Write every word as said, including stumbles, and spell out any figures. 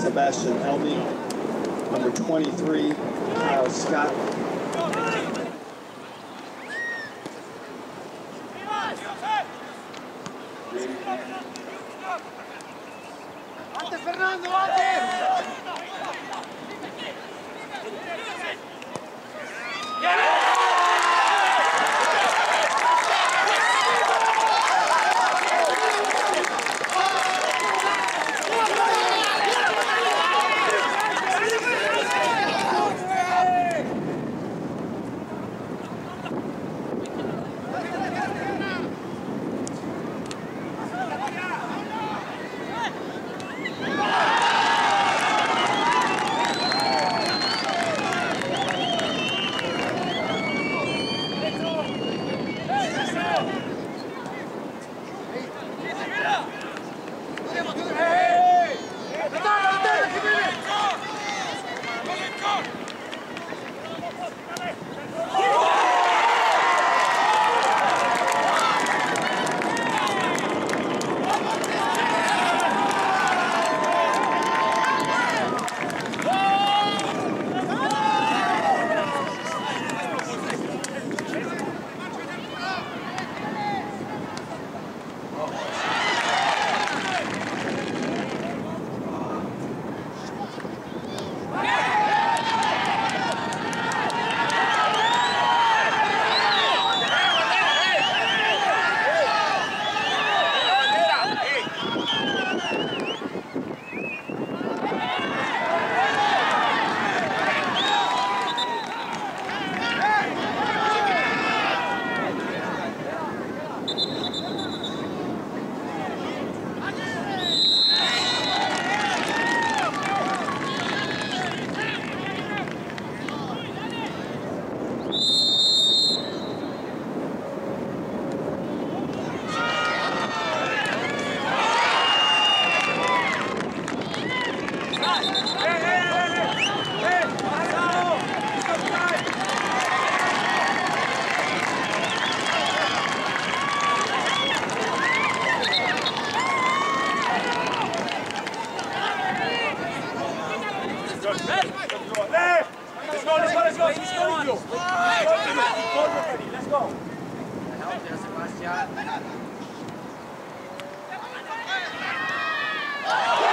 Sebastian, Albie. Number twenty-three, Kyle Scott. Ante Fernando, ante! Sebastian.